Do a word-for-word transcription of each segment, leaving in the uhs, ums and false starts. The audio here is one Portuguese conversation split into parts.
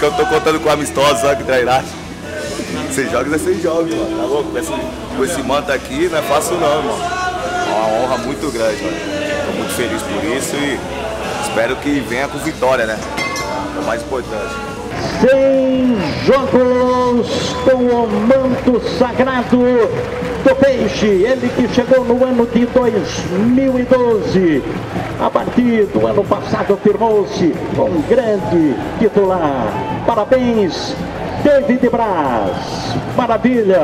porque eu tô contando com amistosos, sabe, que trairá. Seis jogos é seis jogos, mano. Tá louco? Com esse, com esse manto aqui não é fácil não, mano. É uma honra muito grande, mano. Tô muito feliz por isso e espero que venha com vitória, né? É o mais importante. Seis jogos com o manto sagrado do Peixe, ele que chegou no ano de dois mil e doze, a partir do ano passado firmou-se um grande titular. Parabéns, David Braz. Maravilha!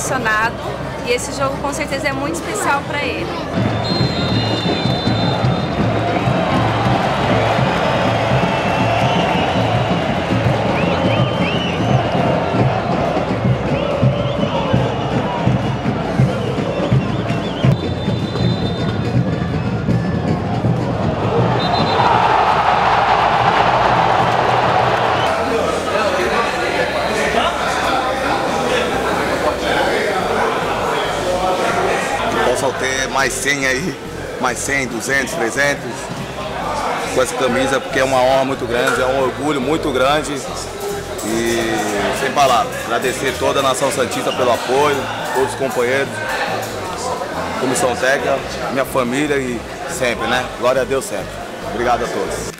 Emocionado, e esse jogo com certeza é muito especial para ele. Posso ter mais cem aí, mais cem, duzentos, trezentos, com essa camisa, porque é uma honra muito grande, é um orgulho muito grande e sem palavras. Agradecer toda a Nação Santista pelo apoio, todos os companheiros, comissão técnica, minha família e sempre, né? Glória a Deus sempre. Obrigado a todos.